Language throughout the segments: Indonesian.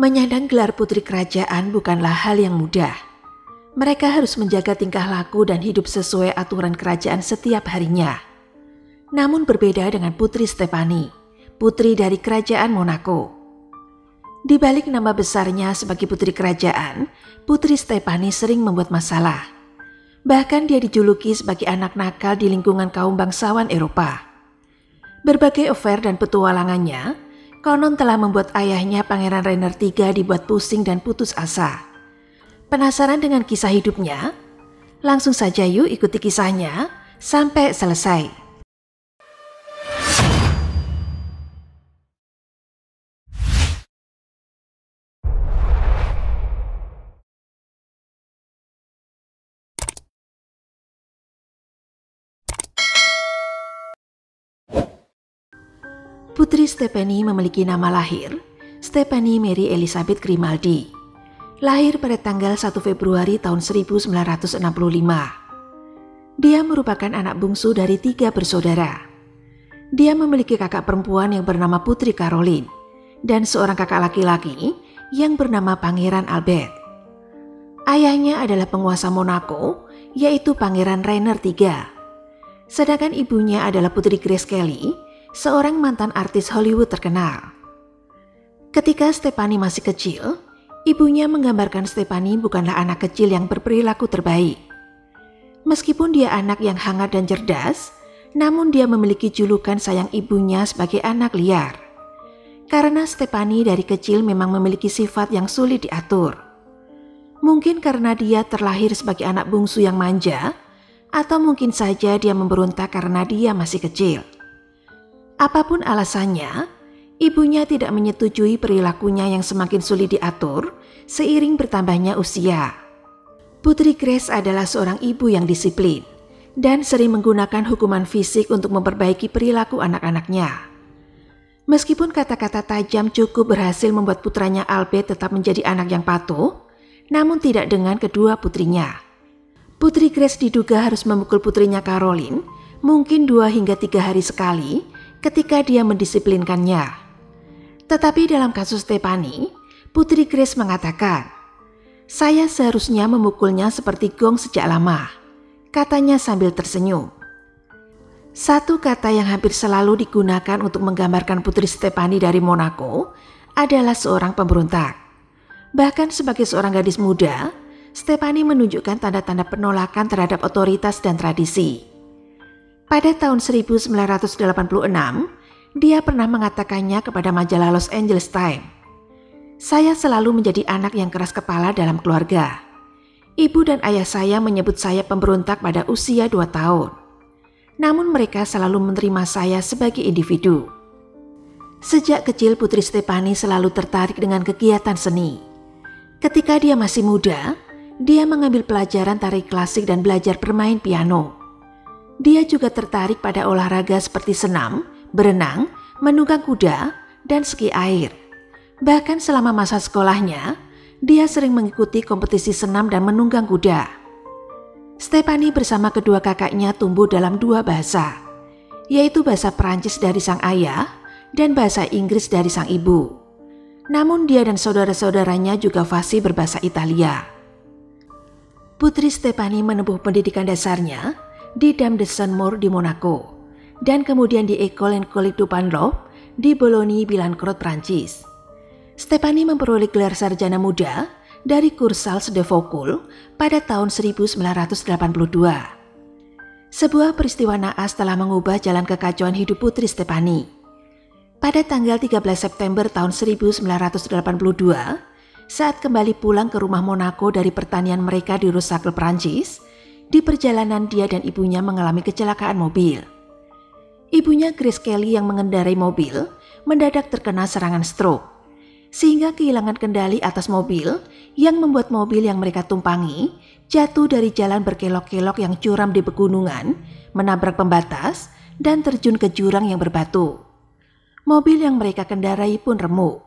Menyandang gelar putri kerajaan bukanlah hal yang mudah. Mereka harus menjaga tingkah laku dan hidup sesuai aturan kerajaan setiap harinya. Namun berbeda dengan Putri Stephanie, putri dari kerajaan Monaco. Di balik nama besarnya sebagai putri kerajaan, Putri Stephanie sering membuat masalah. Bahkan dia dijuluki sebagai anak nakal di lingkungan kaum bangsawan Eropa. Berbagai affair dan petualangannya konon telah membuat ayahnya Pangeran Rainier III dibuat pusing dan putus asa. Penasaran dengan kisah hidupnya? Langsung saja yuk ikuti kisahnya sampai selesai. Putri Stephanie memiliki nama lahir, Stephanie Mary Elizabeth Grimaldi. Lahir pada tanggal 1 Februari tahun 1965. Dia merupakan anak bungsu dari 3 bersaudara. Dia memiliki kakak perempuan yang bernama Putri Caroline dan seorang kakak laki-laki yang bernama Pangeran Albert. Ayahnya adalah penguasa Monaco, yaitu Pangeran Rainier III. Sedangkan ibunya adalah Putri Grace Kelly, seorang mantan artis Hollywood terkenal. Ketika Stephanie masih kecil, ibunya menggambarkan Stephanie bukanlah anak kecil yang berperilaku terbaik. Meskipun dia anak yang hangat dan cerdas, namun dia memiliki julukan sayang ibunya sebagai anak liar. Karena Stephanie dari kecil memang memiliki sifat yang sulit diatur. Mungkin karena dia terlahir sebagai anak bungsu yang manja, atau mungkin saja dia memberontak karena dia masih kecil. Apapun alasannya, ibunya tidak menyetujui perilakunya yang semakin sulit diatur seiring bertambahnya usia. Putri Grace adalah seorang ibu yang disiplin dan sering menggunakan hukuman fisik untuk memperbaiki perilaku anak-anaknya. Meskipun kata-kata tajam cukup berhasil membuat putranya Albert tetap menjadi anak yang patuh, namun tidak dengan kedua putrinya. Putri Grace diduga harus memukul putrinya Caroline mungkin 2 hingga 3 hari sekali ketika dia mendisiplinkannya. Tetapi dalam kasus Stephanie, Putri Grace mengatakan, "Saya seharusnya memukulnya seperti gong sejak lama," katanya sambil tersenyum. Satu kata yang hampir selalu digunakan untuk menggambarkan Putri Stephanie dari Monaco adalah seorang pemberontak. Bahkan sebagai seorang gadis muda, Stephanie menunjukkan tanda-tanda penolakan terhadap otoritas dan tradisi. Pada tahun 1986, dia pernah mengatakannya kepada majalah Los Angeles Times, "Saya selalu menjadi anak yang keras kepala dalam keluarga. Ibu dan ayah saya menyebut saya pemberontak pada usia 2 tahun. Namun mereka selalu menerima saya sebagai individu." Sejak kecil Putri Stephanie selalu tertarik dengan kegiatan seni. Ketika dia masih muda, dia mengambil pelajaran tari klasik dan belajar bermain piano. Dia juga tertarik pada olahraga seperti senam, berenang, menunggang kuda, dan ski air. Bahkan selama masa sekolahnya, dia sering mengikuti kompetisi senam dan menunggang kuda. Stephanie bersama kedua kakaknya tumbuh dalam 2 bahasa, yaitu bahasa Perancis dari sang ayah dan bahasa Inggris dari sang ibu. Namun dia dan saudara-saudaranya juga fasih berbahasa Italia. Putri Stephanie menempuh pendidikan dasarnya di Dame de Saint-Maur di Monaco dan kemudian di École and College du Panlob di Boulogne-Billancourt, Prancis. Stephanie memperoleh gelar sarjana muda dari Kursals de Vaucouleurs pada tahun 1982. Sebuah peristiwa naas telah mengubah jalan kekacauan hidup Putri Stephanie. Pada tanggal 13 September tahun 1982, saat kembali pulang ke rumah Monaco dari pertanian mereka di Roussacle, Prancis, di perjalanan dia dan ibunya mengalami kecelakaan mobil. Ibunya Grace Kelly yang mengendarai mobil mendadak terkena serangan stroke, sehingga kehilangan kendali atas mobil yang membuat mobil yang mereka tumpangi jatuh dari jalan berkelok-kelok yang curam di pegunungan, menabrak pembatas, dan terjun ke jurang yang berbatu. Mobil yang mereka kendarai pun remuk.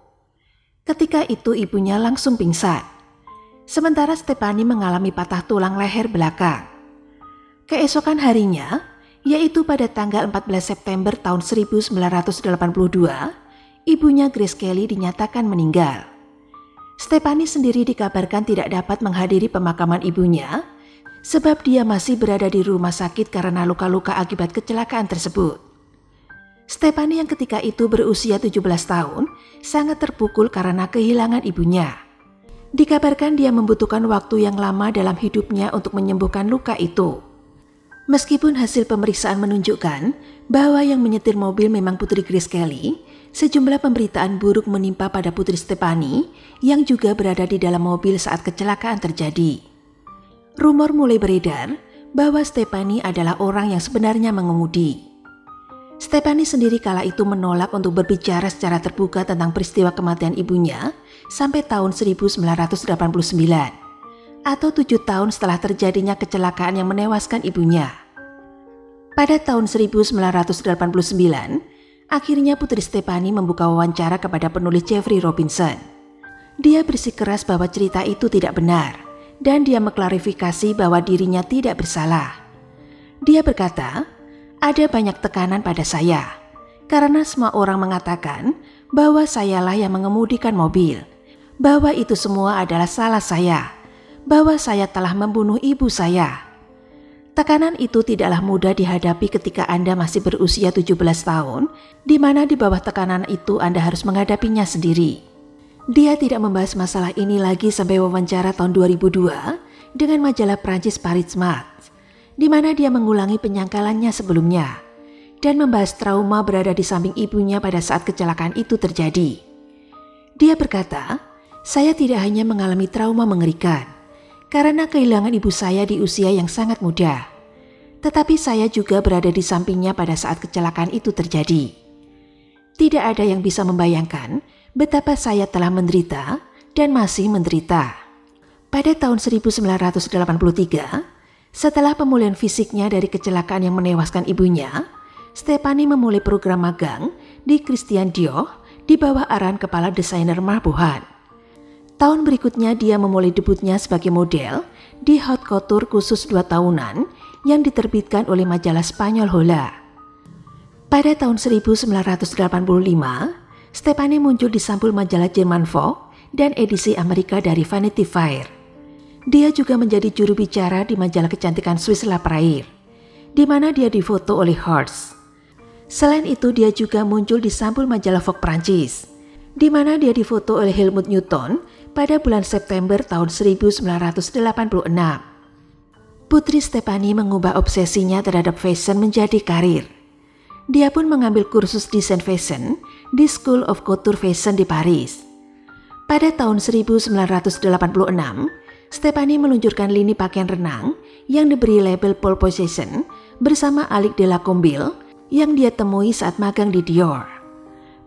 Ketika itu ibunya langsung pingsan. Sementara Stephanie mengalami patah tulang leher belakang. Keesokan harinya, yaitu pada tanggal 14 September tahun 1982, ibunya Grace Kelly dinyatakan meninggal. Stephanie sendiri dikabarkan tidak dapat menghadiri pemakaman ibunya sebab dia masih berada di rumah sakit karena luka-luka akibat kecelakaan tersebut. Stephanie yang ketika itu berusia 17 tahun sangat terpukul karena kehilangan ibunya. Dikabarkan dia membutuhkan waktu yang lama dalam hidupnya untuk menyembuhkan luka itu. Meskipun hasil pemeriksaan menunjukkan bahwa yang menyetir mobil memang Putri Grace Kelly, sejumlah pemberitaan buruk menimpa pada Putri Stephanie yang juga berada di dalam mobil saat kecelakaan terjadi. Rumor mulai beredar bahwa Stephanie adalah orang yang sebenarnya mengemudi. Stephanie sendiri kala itu menolak untuk berbicara secara terbuka tentang peristiwa kematian ibunya sampai tahun 1989 atau 7 tahun setelah terjadinya kecelakaan yang menewaskan ibunya. Pada tahun 1989, akhirnya Putri Stephanie membuka wawancara kepada penulis Jeffrey Robinson. Dia bersikeras bahwa cerita itu tidak benar dan dia mengklarifikasi bahwa dirinya tidak bersalah. Dia berkata, "Ada banyak tekanan pada saya karena semua orang mengatakan bahwa sayalah yang mengemudikan mobil, bahwa itu semua adalah salah saya, bahwa saya telah membunuh ibu saya." Tekanan itu tidaklah mudah dihadapi ketika Anda masih berusia 17 tahun, di mana di bawah tekanan itu Anda harus menghadapinya sendiri. Dia tidak membahas masalah ini lagi sampai wawancara tahun 2002 dengan majalah Prancis Paris Match, di mana dia mengulangi penyangkalannya sebelumnya dan membahas trauma berada di samping ibunya pada saat kecelakaan itu terjadi. Dia berkata, "Saya tidak hanya mengalami trauma mengerikan, karena kehilangan ibu saya di usia yang sangat muda. Tetapi saya juga berada di sampingnya pada saat kecelakaan itu terjadi. Tidak ada yang bisa membayangkan betapa saya telah menderita dan masih menderita." Pada tahun 1983, setelah pemulihan fisiknya dari kecelakaan yang menewaskan ibunya, Stephanie memulai program magang di Christian Dior di bawah arahan kepala desainer Mahbohan. Tahun berikutnya dia memulai debutnya sebagai model di haute couture khusus 2 tahunan yang diterbitkan oleh majalah Spanyol Hola. Pada tahun 1985, Stephanie muncul di sampul majalah Jerman Vogue dan edisi Amerika dari Vanity Fair. Dia juga menjadi juru bicara di majalah kecantikan Swiss La Prairie, di mana dia difoto oleh Horst. Selain itu dia juga muncul di sampul majalah Vogue Prancis, di mana dia difoto oleh Helmut Newton pada bulan September tahun 1986. Putri Stephanie mengubah obsesinya terhadap fashion menjadi karir. Dia pun mengambil kursus desain fashion di School of Couture Fashion di Paris. Pada tahun 1986, Stephanie meluncurkan lini pakaian renang yang diberi label Pol Position bersama Alix de Lacombille yang dia temui saat magang di Dior.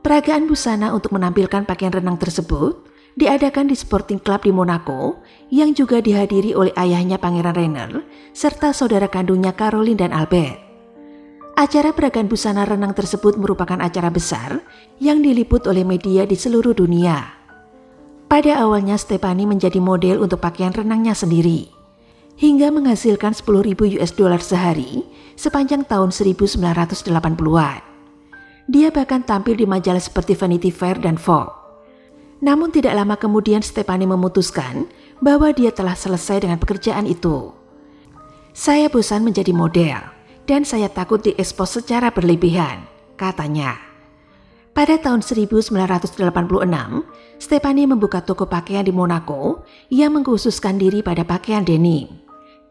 Peragaan busana untuk menampilkan pakaian renang tersebut diadakan di Sporting Club di Monaco yang juga dihadiri oleh ayahnya Pangeran Rainier serta saudara kandungnya Caroline dan Albert. Acara peragaan busana renang tersebut merupakan acara besar yang diliput oleh media di seluruh dunia. Pada awalnya Stephanie menjadi model untuk pakaian renangnya sendiri hingga menghasilkan $10.000 sehari sepanjang tahun 1980-an. Dia bahkan tampil di majalah seperti Vanity Fair dan Vogue. Namun tidak lama kemudian Stephanie memutuskan bahwa dia telah selesai dengan pekerjaan itu. "Saya bosan menjadi model dan saya takut diekspos secara berlebihan," katanya. Pada tahun 1986, Stephanie membuka toko pakaian di Monaco yang mengkhususkan diri pada pakaian denim.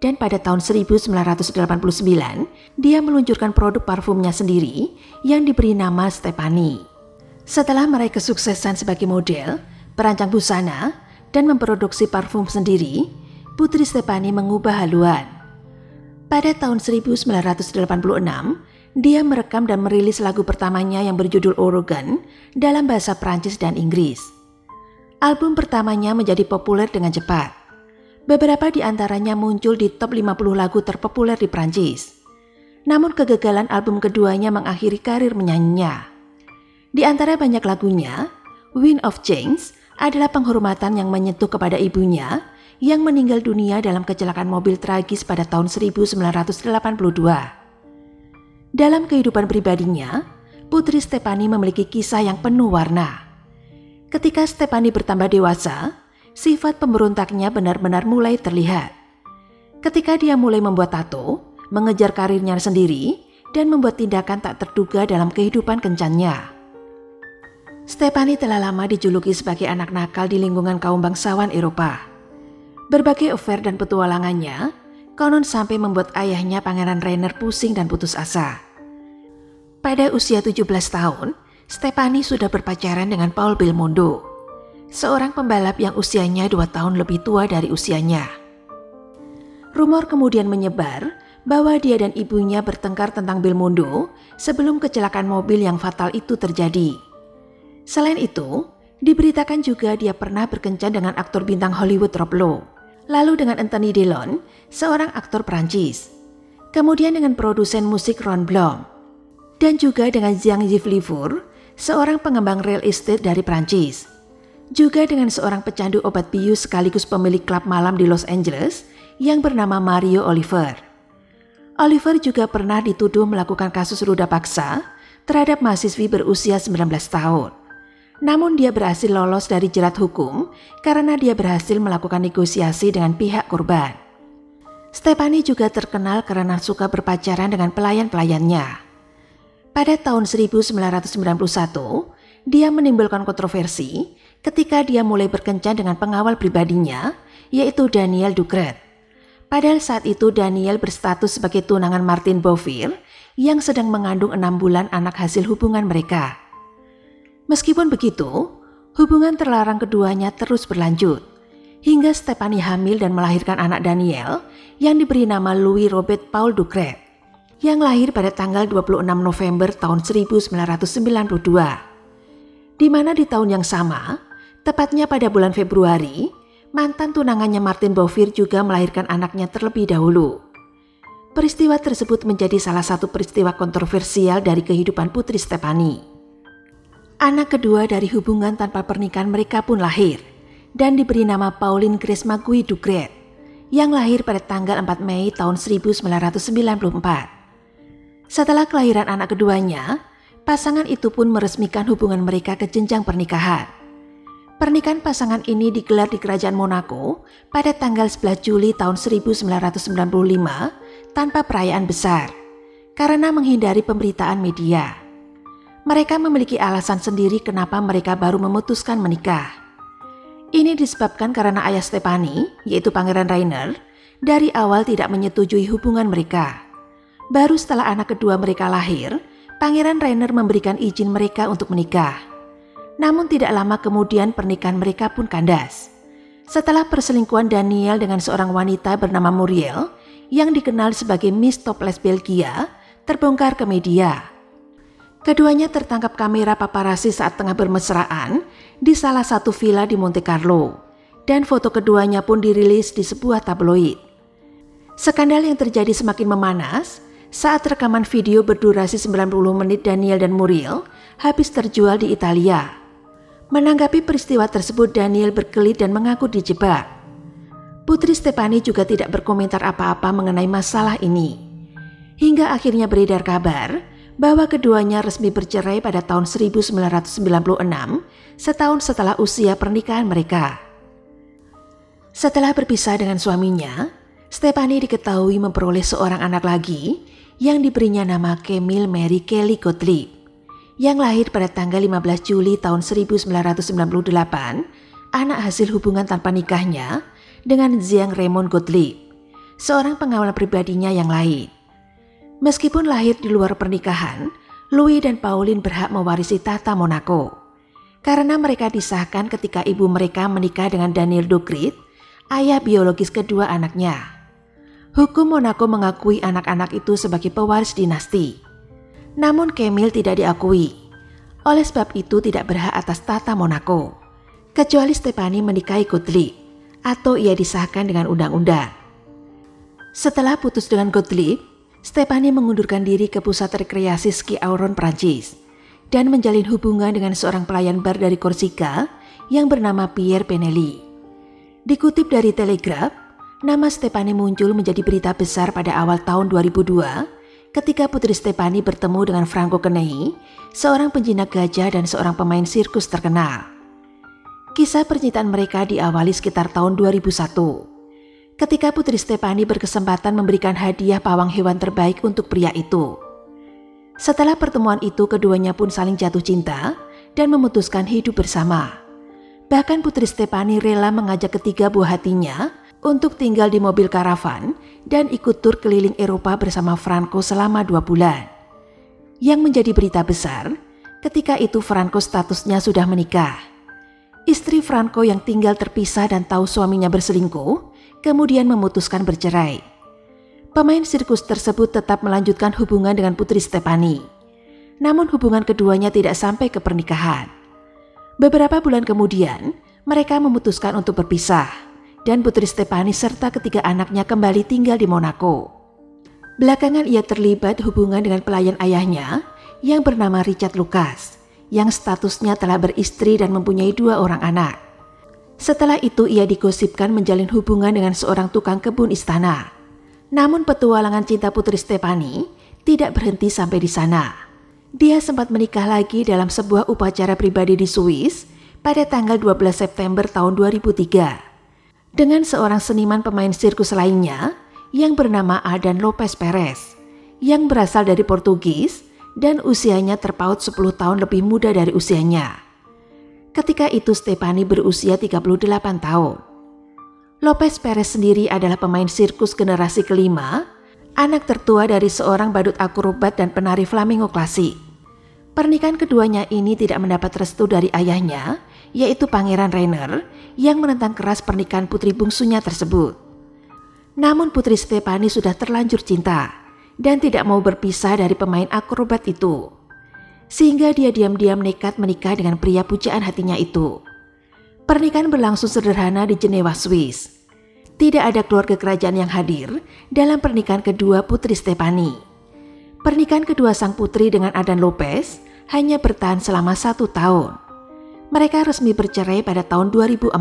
Dan pada tahun 1989, dia meluncurkan produk parfumnya sendiri yang diberi nama Stephanie. Setelah meraih kesuksesan sebagai model, perancang busana, dan memproduksi parfum sendiri, Putri Stephanie mengubah haluan. Pada tahun 1986, dia merekam dan merilis lagu pertamanya yang berjudul Ouragan dalam bahasa Prancis dan Inggris. Album pertamanya menjadi populer dengan cepat. Beberapa di antaranya muncul di top 50 lagu terpopuler di Prancis. Namun kegagalan album keduanya mengakhiri karir menyanyinya. Di antara banyak lagunya, Wind of Change adalah penghormatan yang menyentuh kepada ibunya yang meninggal dunia dalam kecelakaan mobil tragis pada tahun 1982. Dalam kehidupan pribadinya, Putri Stephanie memiliki kisah yang penuh warna. Ketika Stephanie bertambah dewasa, sifat pemberontaknya benar-benar mulai terlihat. Ketika dia mulai membuat tato, mengejar karirnya sendiri, dan membuat tindakan tak terduga dalam kehidupan kencannya. Stephanie telah lama dijuluki sebagai anak nakal di lingkungan kaum bangsawan Eropa. Berbagai affair dan petualangannya, konon sampai membuat ayahnya Pangeran Rainier pusing dan putus asa. Pada usia 17 tahun, Stephanie sudah berpacaran dengan Paul Belmondo, seorang pembalap yang usianya 2 tahun lebih tua dari usianya. Rumor kemudian menyebar bahwa dia dan ibunya bertengkar tentang Belmondo sebelum kecelakaan mobil yang fatal itu terjadi. Selain itu, diberitakan juga dia pernah berkencan dengan aktor bintang Hollywood Rob Lowe, lalu dengan Anthony Dillon, seorang aktor Perancis, kemudian dengan produsen musik Ron Blom, dan juga dengan Jean-Yves Livour, seorang pengembang real estate dari Perancis, juga dengan seorang pecandu obat bius sekaligus pemilik klub malam di Los Angeles yang bernama Mario Oliver. Oliver juga pernah dituduh melakukan kasus ruda paksa terhadap mahasiswi berusia 19 tahun. Namun dia berhasil lolos dari jerat hukum karena dia berhasil melakukan negosiasi dengan pihak korban. Stephanie juga terkenal karena suka berpacaran dengan pelayan-pelayannya. Pada tahun 1991, dia menimbulkan kontroversi ketika dia mulai berkencan dengan pengawal pribadinya, yaitu Daniel Ducruet. Padahal saat itu Daniel berstatus sebagai tunangan Martin Boville yang sedang mengandung 6 bulan anak hasil hubungan mereka. Meskipun begitu, hubungan terlarang keduanya terus berlanjut, hingga Stephanie hamil dan melahirkan anak Daniel yang diberi nama Louis Robert Paul Ducruet, yang lahir pada tanggal 26 November tahun 1992. Di mana di tahun yang sama, tepatnya pada bulan Februari, mantan tunangannya Martin Boville juga melahirkan anaknya terlebih dahulu. Peristiwa tersebut menjadi salah satu peristiwa kontroversial dari kehidupan putri Stephanie. Anak kedua dari hubungan tanpa pernikahan mereka pun lahir dan diberi nama Pauline Grace Ducruet yang lahir pada tanggal 4 Mei tahun 1994. Setelah kelahiran anak keduanya, pasangan itu pun meresmikan hubungan mereka ke jenjang pernikahan. Pernikahan pasangan ini digelar di Kerajaan Monaco pada tanggal 11 Juli tahun 1995 tanpa perayaan besar karena menghindari pemberitaan media. Mereka memiliki alasan sendiri kenapa mereka baru memutuskan menikah. Ini disebabkan karena ayah Stephanie, yaitu Pangeran Rainier, dari awal tidak menyetujui hubungan mereka. Baru setelah anak kedua mereka lahir, Pangeran Rainier memberikan izin mereka untuk menikah. Namun tidak lama kemudian pernikahan mereka pun kandas. Setelah perselingkuhan Daniel dengan seorang wanita bernama Muriel, yang dikenal sebagai Miss Topless Belgia, terbongkar ke media. Keduanya tertangkap kamera paparazzi saat tengah bermesraan di salah satu villa di Monte Carlo, dan foto keduanya pun dirilis di sebuah tabloid. Skandal yang terjadi semakin memanas saat rekaman video berdurasi 90 menit Daniel dan Muriel habis terjual di Italia. Menanggapi peristiwa tersebut, Daniel berkelit dan mengaku dijebak. Putri Stephanie juga tidak berkomentar apa-apa mengenai masalah ini, hingga akhirnya beredar kabar bahwa keduanya resmi bercerai pada tahun 1996, setahun setelah usia pernikahan mereka. Setelah berpisah dengan suaminya, Stephanie diketahui memperoleh seorang anak lagi yang diberinya nama Camille Mary Kelly Gottlieb, yang lahir pada tanggal 15 Juli tahun 1998, anak hasil hubungan tanpa nikahnya dengan Jean Raymond Gottlieb, seorang pengawal pribadinya yang lain. Meskipun lahir di luar pernikahan, Louis dan Pauline berhak mewarisi tahta Monaco karena mereka disahkan ketika ibu mereka menikah dengan Daniel Ducruet, ayah biologis kedua anaknya. Hukum Monaco mengakui anak-anak itu sebagai pewaris dinasti. Namun Camille tidak diakui. Oleh sebab itu tidak berhak atas tahta Monaco, kecuali Stephanie menikahi Gottlieb atau ia disahkan dengan undang-undang. Setelah putus dengan Gottlieb, Stephanie mengundurkan diri ke pusat rekreasi ski Auron Prancis dan menjalin hubungan dengan seorang pelayan bar dari Korsika yang bernama Pierre Penelli. Dikutip dari Telegraph, nama Stephanie muncul menjadi berita besar pada awal tahun 2002 ketika putri Stephanie bertemu dengan Franco Kenei, seorang penjinak gajah dan seorang pemain sirkus terkenal. Kisah percintaan mereka diawali sekitar tahun 2001, ketika Putri Stephanie berkesempatan memberikan hadiah pawang hewan terbaik untuk pria itu. Setelah pertemuan itu, keduanya pun saling jatuh cinta dan memutuskan hidup bersama. Bahkan Putri Stephanie rela mengajak ketiga buah hatinya untuk tinggal di mobil karavan dan ikut tur keliling Eropa bersama Franco selama 2 bulan. Yang menjadi berita besar, ketika itu Franco statusnya sudah menikah. Istri Franco yang tinggal terpisah dan tahu suaminya berselingkuh, kemudian memutuskan bercerai. Pemain sirkus tersebut tetap melanjutkan hubungan dengan Putri Stephanie. Namun hubungan keduanya tidak sampai ke pernikahan. Beberapa bulan kemudian, mereka memutuskan untuk berpisah, dan Putri Stephanie serta ketiga anaknya kembali tinggal di Monaco. Belakangan ia terlibat hubungan dengan pelayan ayahnya yang bernama Richard Lucas, yang statusnya telah beristri dan mempunyai 2 orang anak. Setelah itu ia digosipkan menjalin hubungan dengan seorang tukang kebun istana. Namun petualangan cinta Putri Stephanie tidak berhenti sampai di sana. Dia sempat menikah lagi dalam sebuah upacara pribadi di Swiss pada tanggal 12 September tahun 2003. Dengan seorang seniman pemain sirkus lainnya yang bernama Adan Lopez Perez yang berasal dari Portugis dan usianya terpaut 10 tahun lebih muda dari usianya. Ketika itu Stephanie berusia 38 tahun. Lopez Perez sendiri adalah pemain sirkus generasi kelima, anak tertua dari seorang badut akrobat dan penari flamingo klasik. Pernikahan keduanya ini tidak mendapat restu dari ayahnya, yaitu Pangeran Rainier yang menentang keras pernikahan putri bungsunya tersebut. Namun Putri Stephanie sudah terlanjur cinta dan tidak mau berpisah dari pemain akrobat itu. Sehingga dia diam-diam nekat menikah dengan pria pujaan hatinya itu. Pernikahan berlangsung sederhana di Jenewa, Swiss. Tidak ada keluarga kerajaan yang hadir dalam pernikahan kedua Putri Stephanie. Pernikahan kedua sang putri dengan Adan Lopez hanya bertahan selama 1 tahun. Mereka resmi bercerai pada tahun 2004.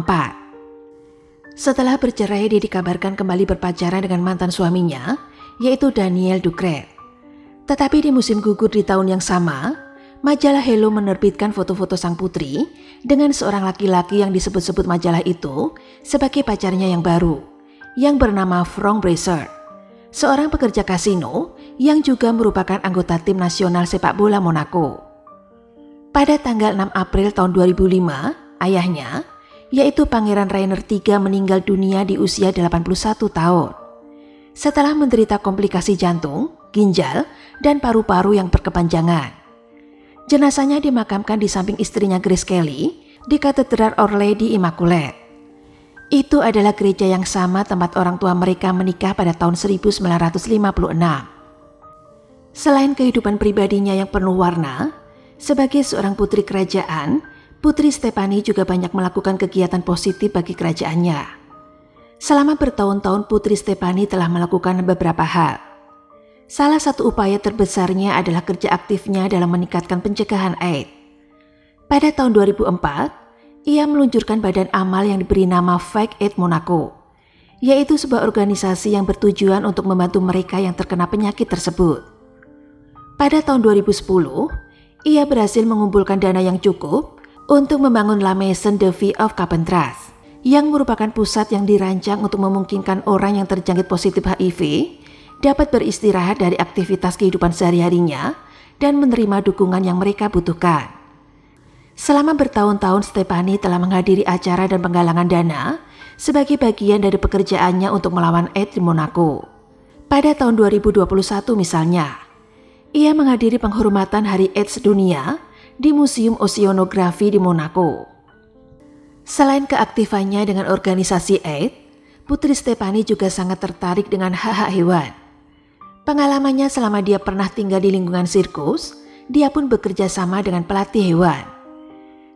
Setelah bercerai, dia dikabarkan kembali berpacaran dengan mantan suaminya, yaitu Daniel Ducruet. Tetapi di musim gugur di tahun yang sama, majalah Hello menerbitkan foto-foto sang putri dengan seorang laki-laki yang disebut-sebut majalah itu sebagai pacarnya yang baru, yang bernama Frank Bracer, seorang pekerja kasino yang juga merupakan anggota tim nasional sepak bola Monaco. Pada tanggal 6 April tahun 2005, ayahnya, yaitu Pangeran Rainier III meninggal dunia di usia 81 tahun. Setelah menderita komplikasi jantung, ginjal, dan paru-paru yang berkepanjangan. Jenazahnya dimakamkan di samping istrinya Grace Kelly di Katedral Our Lady Immaculate. Itu adalah gereja yang sama tempat orang tua mereka menikah pada tahun 1956. Selain kehidupan pribadinya yang penuh warna, sebagai seorang putri kerajaan, Putri Stephanie juga banyak melakukan kegiatan positif bagi kerajaannya. Selama bertahun-tahun Putri Stephanie telah melakukan beberapa hal. Salah satu upaya terbesarnya adalah kerja aktifnya dalam meningkatkan pencegahan AIDS. Pada tahun 2004, ia meluncurkan badan amal yang diberi nama Fake AIDS Monaco, yaitu sebuah organisasi yang bertujuan untuk membantu mereka yang terkena penyakit tersebut. Pada tahun 2010, ia berhasil mengumpulkan dana yang cukup untuk membangun La Maison de Vie of Carpentras, yang merupakan pusat yang dirancang untuk memungkinkan orang yang terjangkit positif HIV dapat beristirahat dari aktivitas kehidupan sehari-harinya dan menerima dukungan yang mereka butuhkan. Selama bertahun-tahun Stephanie telah menghadiri acara dan penggalangan dana sebagai bagian dari pekerjaannya untuk melawan AIDS di Monaco. Pada tahun 2021 misalnya, ia menghadiri penghormatan Hari AIDS Dunia di Museum Oceanografi di Monaco. Selain keaktifannya dengan organisasi AIDS, Putri Stephanie juga sangat tertarik dengan hak-hak hewan. Pengalamannya selama dia pernah tinggal di lingkungan sirkus, dia pun bekerja sama dengan pelatih hewan.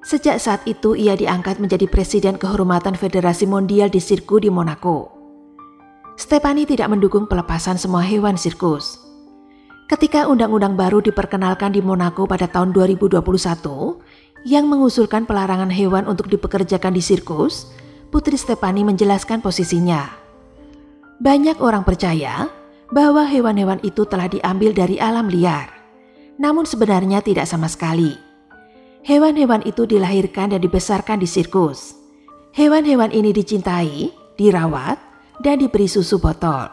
Sejak saat itu ia diangkat menjadi Presiden Kehormatan Federasi Mondial di Sirku di Monaco. Stephanie tidak mendukung pelepasan semua hewan sirkus. Ketika undang-undang baru diperkenalkan di Monaco pada tahun 2021 yang mengusulkan pelarangan hewan untuk dipekerjakan di sirkus, Putri Stephanie menjelaskan posisinya. Banyak orang percaya bahwa hewan-hewan itu telah diambil dari alam liar, namun sebenarnya tidak sama sekali. Hewan-hewan itu dilahirkan dan dibesarkan di sirkus. Hewan-hewan ini dicintai, dirawat, dan diberi susu botol.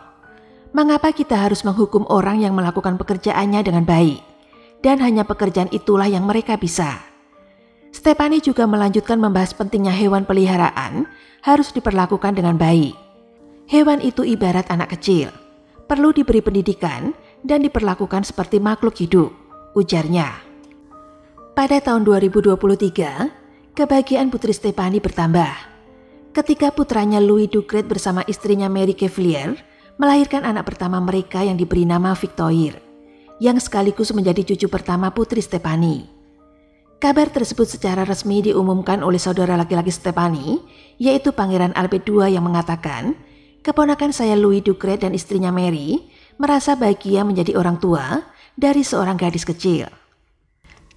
Mengapa kita harus menghukum orang yang melakukan pekerjaannya dengan baik? Dan hanya pekerjaan itulah yang mereka bisa. Stephanie juga melanjutkan membahas pentingnya hewan peliharaan harus diperlakukan dengan baik. Hewan itu ibarat anak kecil, perlu diberi pendidikan dan diperlakukan seperti makhluk hidup, ujarnya. Pada tahun 2023, kebahagiaan putri Stephanie bertambah. Ketika putranya Louis Ducruet bersama istrinya Mary Cavalier melahirkan anak pertama mereka yang diberi nama Victoire, yang sekaligus menjadi cucu pertama putri Stephanie. Kabar tersebut secara resmi diumumkan oleh saudara laki-laki Stephanie, yaitu Pangeran Albert II yang mengatakan, "Keponakan saya Louis Ducruet dan istrinya Mary merasa bahagia menjadi orang tua dari seorang gadis kecil."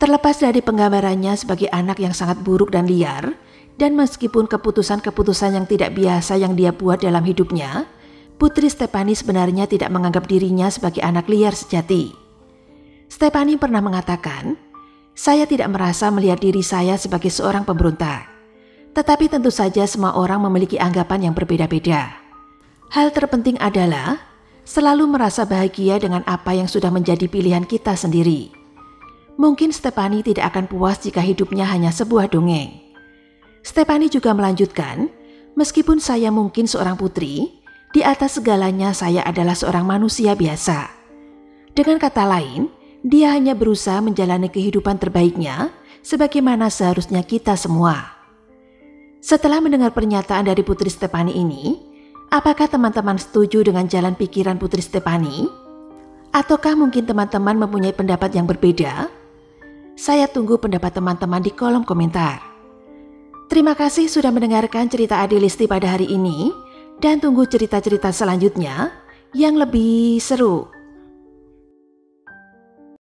Terlepas dari penggambarannya sebagai anak yang sangat buruk dan liar, dan meskipun keputusan-keputusan yang tidak biasa yang dia buat dalam hidupnya, putri Stephanie sebenarnya tidak menganggap dirinya sebagai anak liar sejati. Stephanie pernah mengatakan, "Saya tidak merasa melihat diri saya sebagai seorang pemberontak. Tetapi tentu saja semua orang memiliki anggapan yang berbeda-beda. Hal terpenting adalah selalu merasa bahagia dengan apa yang sudah menjadi pilihan kita sendiri." Mungkin Stephanie tidak akan puas jika hidupnya hanya sebuah dongeng. Stephanie juga melanjutkan, "Meskipun saya mungkin seorang putri, di atas segalanya saya adalah seorang manusia biasa." Dengan kata lain, dia hanya berusaha menjalani kehidupan terbaiknya sebagaimana seharusnya kita semua. Setelah mendengar pernyataan dari putri Stephanie ini, apakah teman-teman setuju dengan jalan pikiran putri Stephanie? Ataukah mungkin teman-teman mempunyai pendapat yang berbeda? Saya tunggu pendapat teman-teman di kolom komentar. Terima kasih sudah mendengarkan cerita Adelisti pada hari ini, dan tunggu cerita-cerita selanjutnya yang lebih seru.